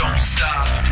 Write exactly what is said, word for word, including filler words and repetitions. don't stop.